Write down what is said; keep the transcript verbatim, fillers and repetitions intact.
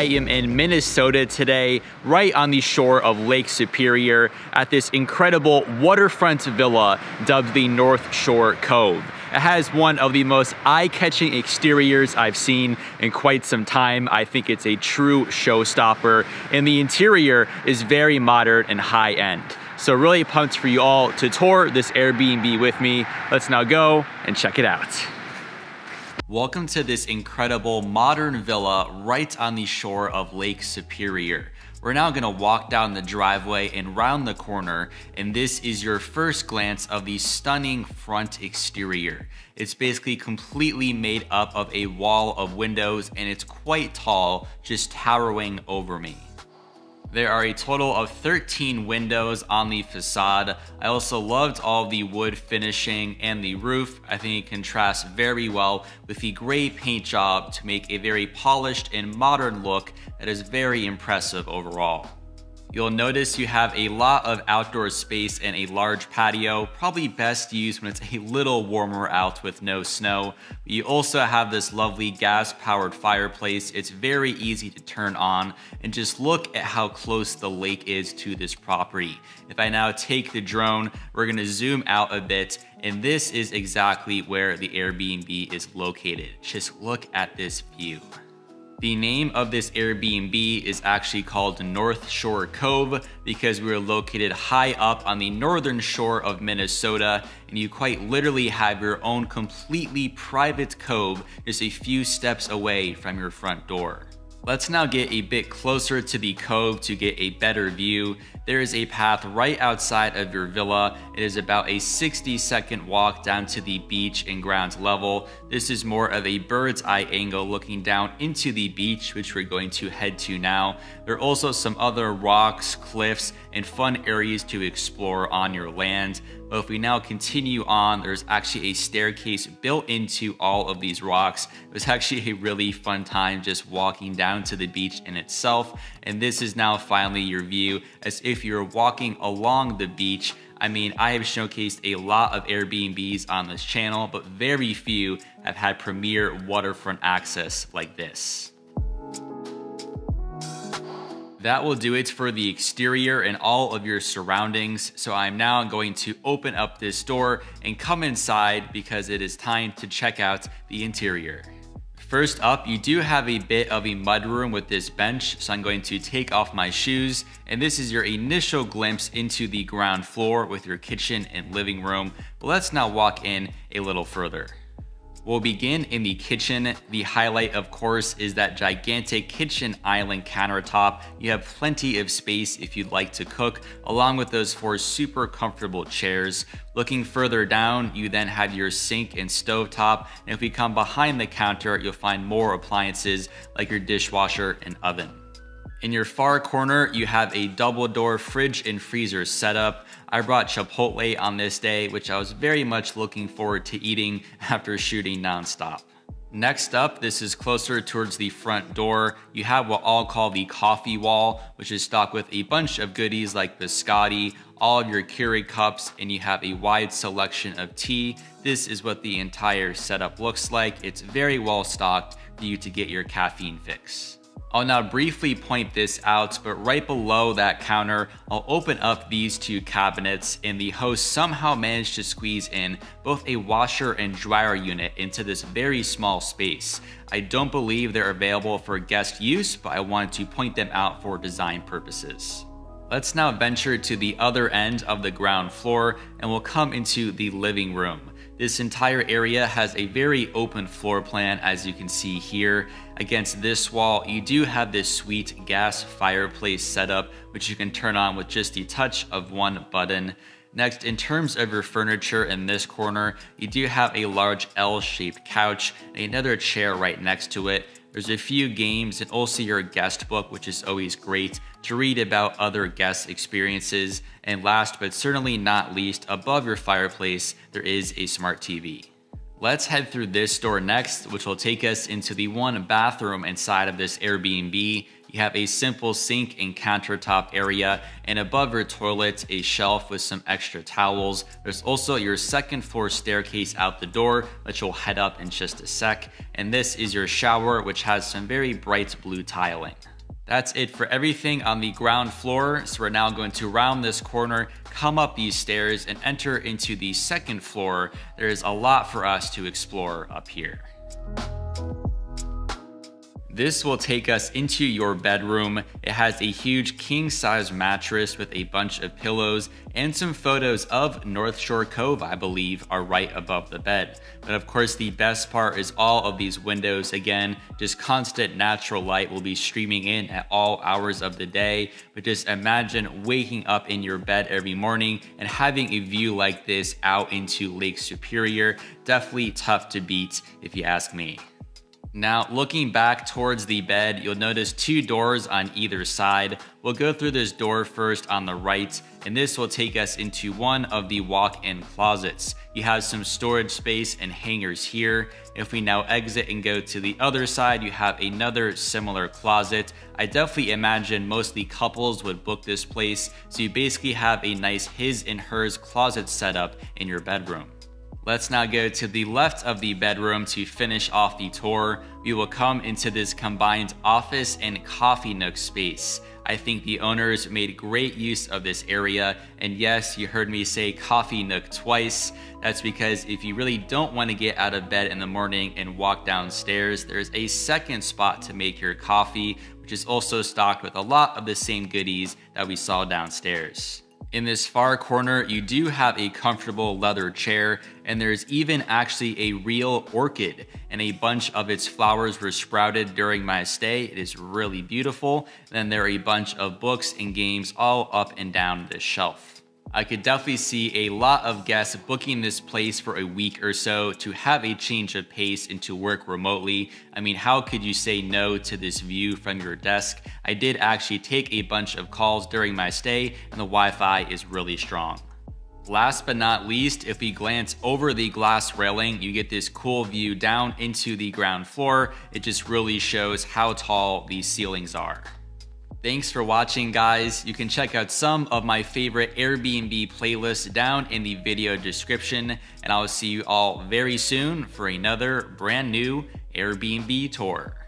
I am in Minnesota today, right on the shore of Lake Superior at this incredible waterfront villa dubbed the North Shore Cove. It has one of the most eye-catching exteriors I've seen in quite some time. I think it's a true showstopper, and the interior is very modern and high-end. So really pumped for you all to tour this Airbnb with me. Let's now go and check it out. Welcome to this incredible modern villa right on the shore of Lake Superior. We're now gonna walk down the driveway and round the corner, and this is your first glance of the stunning front exterior. It's basically completely made up of a wall of windows, and it's quite tall, just towering over me. There are a total of thirteen windows on the facade. I also loved all the wood finishing and the roof. I think it contrasts very well with the gray paint job to make a very polished and modern look that is very impressive overall. You'll notice you have a lot of outdoor space and a large patio, probably best used when it's a little warmer out with no snow. But you also have this lovely gas-powered fireplace. It's very easy to turn on, and just look at how close the lake is to this property. If I now take the drone, we're gonna zoom out a bit, and this is exactly where the Airbnb is located. Just look at this view. The name of this Airbnb is actually called North Shore Cove because we are located high up on the northern shore of Minnesota, and you quite literally have your own completely private cove just a few steps away from your front door. Let's now get a bit closer to the cove to get a better view. There is a path right outside of your villa. It is about a sixty second walk down to the beach and ground level. This is more of a bird's eye angle looking down into the beach, which we're going to head to now. There are also some other rocks, cliffs, and fun areas to explore on your land. But if we now continue on, there's actually a staircase built into all of these rocks. It was actually a really fun time just walking down to the beach in itself. And this is now finally your view as if you're walking along the beach. I mean, I have showcased a lot of Airbnbs on this channel, but very few have had premier waterfront access like this. That will do it for the exterior and all of your surroundings. So I'm now going to open up this door and come inside because it is time to check out the interior. First up, you do have a bit of a mudroom with this bench, so I'm going to take off my shoes, and this is your initial glimpse into the ground floor with your kitchen and living room. But let's now walk in a little further. We'll begin in the kitchen. The highlight, of course, is that gigantic kitchen island countertop. You have plenty of space if you'd like to cook, along with those four super comfortable chairs. Looking further down, you then have your sink and stovetop. And if we come behind the counter, you'll find more appliances like your dishwasher and oven. In your far corner, you have a double door fridge and freezer setup. I brought Chipotle on this day, which I was very much looking forward to eating after shooting nonstop. Next up, this is closer towards the front door. You have what I'll call the coffee wall, which is stocked with a bunch of goodies like biscotti, all of your Keurig cups, and you have a wide selection of tea. This is what the entire setup looks like. It's very well stocked for you to get your caffeine fix. I'll now briefly point this out, but right below that counter, I'll open up these two cabinets, and the host somehow managed to squeeze in both a washer and dryer unit into this very small space. I don't believe they're available for guest use, but I wanted to point them out for design purposes. Let's now venture to the other end of the ground floor, and we'll come into the living room. This entire area has a very open floor plan, as you can see here. Against this wall, you do have this sweet gas fireplace setup, which you can turn on with just the touch of one button. Next, in terms of your furniture in this corner, you do have a large L-shaped couch and another chair right next to it. There's a few games and also your guest book, which is always great to read about other guest experiences. And last but certainly not least, above your fireplace, there is a Smart T V. Let's head through this door next, which will take us into the one bathroom inside of this Airbnb. You have a simple sink and countertop area, and above your toilet, a shelf with some extra towels. There's also your second floor staircase out the door, which you'll head up in just a sec. And this is your shower, which has some very bright blue tiling. That's it for everything on the ground floor. So we're now going to round this corner, come up these stairs and enter into the second floor. There is a lot for us to explore up here. This will take us into your bedroom. It has a huge king-size mattress with a bunch of pillows, and some photos of North Shore Cove, I believe, are right above the bed. But of course, the best part is all of these windows. Again, just constant natural light will be streaming in at all hours of the day. But just imagine waking up in your bed every morning and having a view like this out into Lake Superior. Definitely tough to beat, if you ask me. Now, looking back towards the bed, you'll notice two doors on either side. We'll go through this door first on the right, and this will take us into one of the walk-in closets. You have some storage space and hangers here. If we now exit and go to the other side, you have another similar closet. I definitely imagine mostly couples would book this place, so you basically have a nice his and hers closet setup in your bedroom. Let's now go to the left of the bedroom to finish off the tour. We will come into this combined office and coffee nook space. I think the owners made great use of this area. And yes, you heard me say coffee nook twice. That's because if you really don't want to get out of bed in the morning and walk downstairs, there's a second spot to make your coffee, which is also stocked with a lot of the same goodies that we saw downstairs. In this far corner, you do have a comfortable leather chair, and there's even actually a real orchid, and a bunch of its flowers were sprouted during my stay. It is really beautiful. And then there are a bunch of books and games all up and down this shelf. I could definitely see a lot of guests booking this place for a week or so to have a change of pace and to work remotely. I mean, how could you say no to this view from your desk? I did actually take a bunch of calls during my stay, and the Wi-Fi is really strong. Last but not least, if we glance over the glass railing, you get this cool view down into the ground floor. It just really shows how tall these ceilings are. Thanks for watching, guys. You can check out some of my favorite Airbnb playlists down in the video description, and I'll see you all very soon for another brand new Airbnb tour.